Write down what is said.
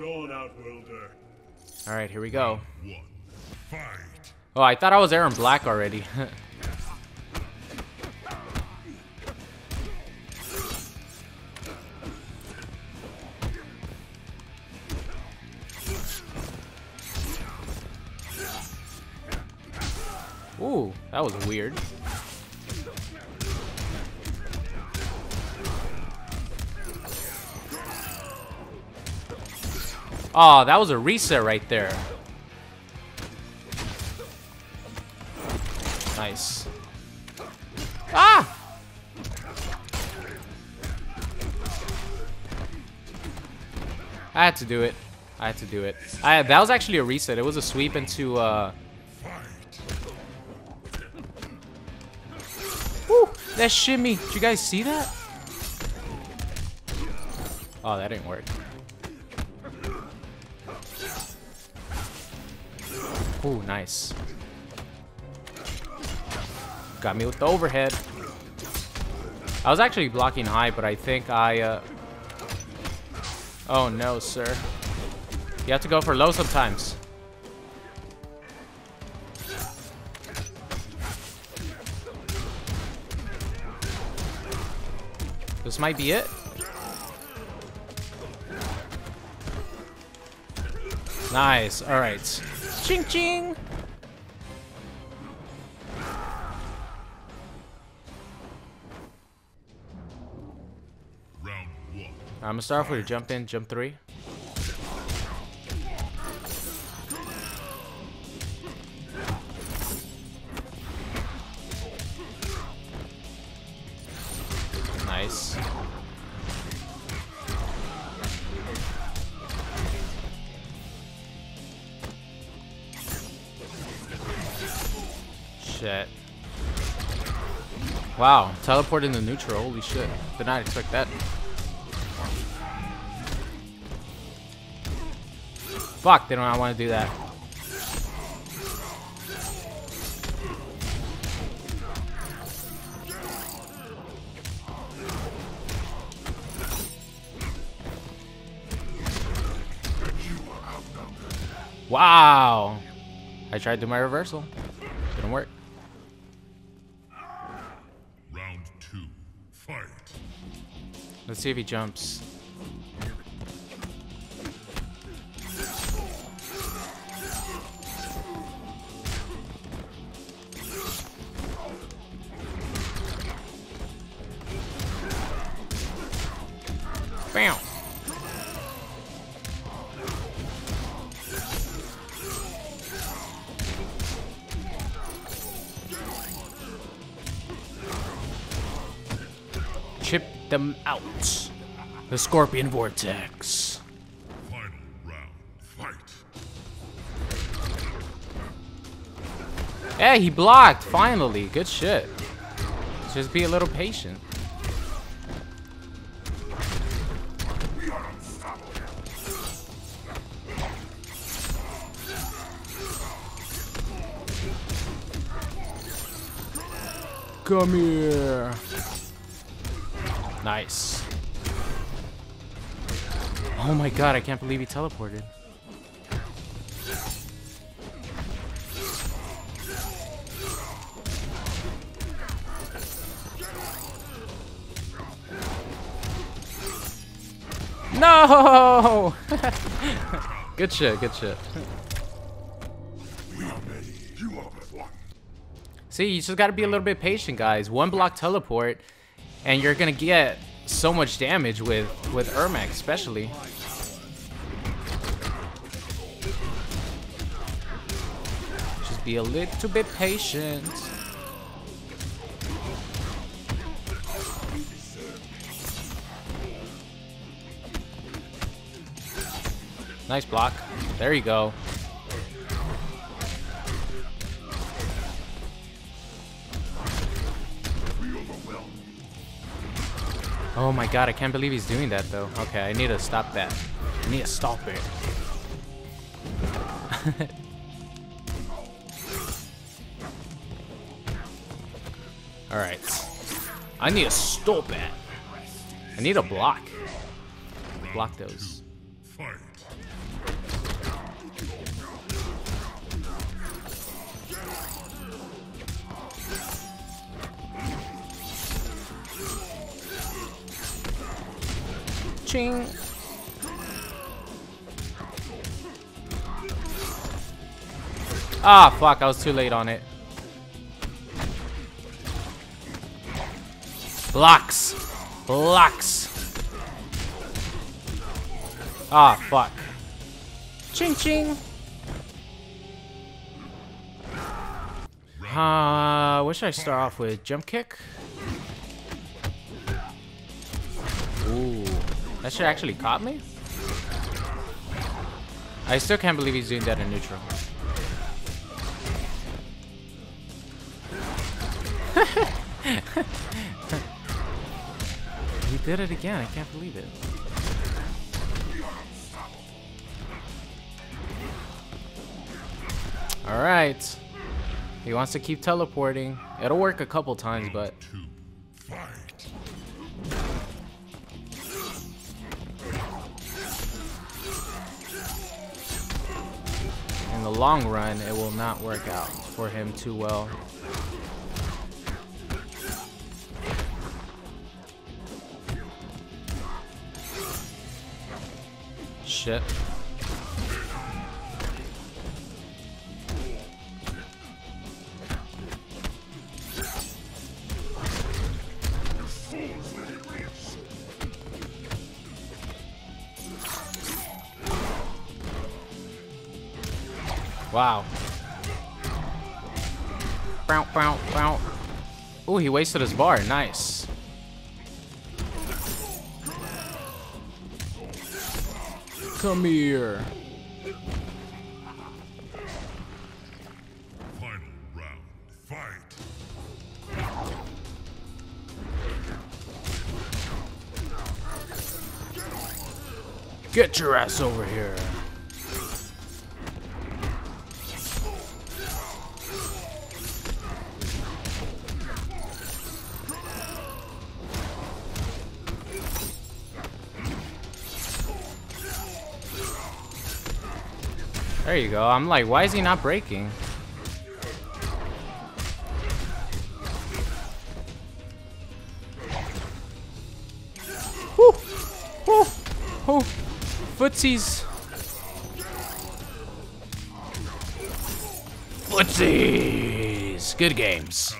Go on, Outworlder. All right, here we go. Oh, I thought I was Aaron Black already. Ooh, that was weird. Oh, that was a reset right there. Nice. Ah! I had to do it. I had to do it. That was actually a reset. It was a sweep into... Woo! That shimmy. Did you guys see that? Oh, that didn't work. Ooh, nice. Got me with the overhead. I was actually blocking high, but I think I... Oh, no, sir. You have to go for low sometimes. This might be it. Nice. All right. Ching ching. Round one. I'm gonna start off with a jump in, jump three. Nice. Shit. Wow, teleported into neutral, holy shit. Did not expect that. Fuck, they don't want to do that. Wow! I tried to do my reversal. Didn't work. Round two, fight. Let's see if he jumps. Bam! Chip them out. The Scorpion Vortex. Final round, fight. Hey, he blocked, finally. Good shit. Just be a little patient. Come here. Nice. Oh my god, I can't believe he teleported. No! Good shit, good shit. See, you just gotta be a little bit patient, guys. One block teleport, and you're gonna get so much damage with Ermac, especially. Just be a little bit patient. Nice block. There you go. Oh my god, I can't believe he's doing that though. Okay, I need to stop that. I need to stop it. Alright. I need to stop it. I need to block. Block those. Ching. Ah, fuck, I was too late on it. Blocks. Blocks. Ah, fuck. Ching, ching. What should I start off with? Jump kick? Ooh. That shit actually caught me? I still can't believe he's doing that in neutral. He did it again, I can't believe it. Alright. He wants to keep teleporting. It'll work a couple times, but... in the long run, it will not work out for him too well. Shit. Wow. Bow, bow, bow. Ooh, he wasted his bar. Nice. Come here. Final round, fight. Get your ass over here. There you go. I'm like, why is he not breaking? Woo! Woo! Woo! Footsies! Footsies! Good games.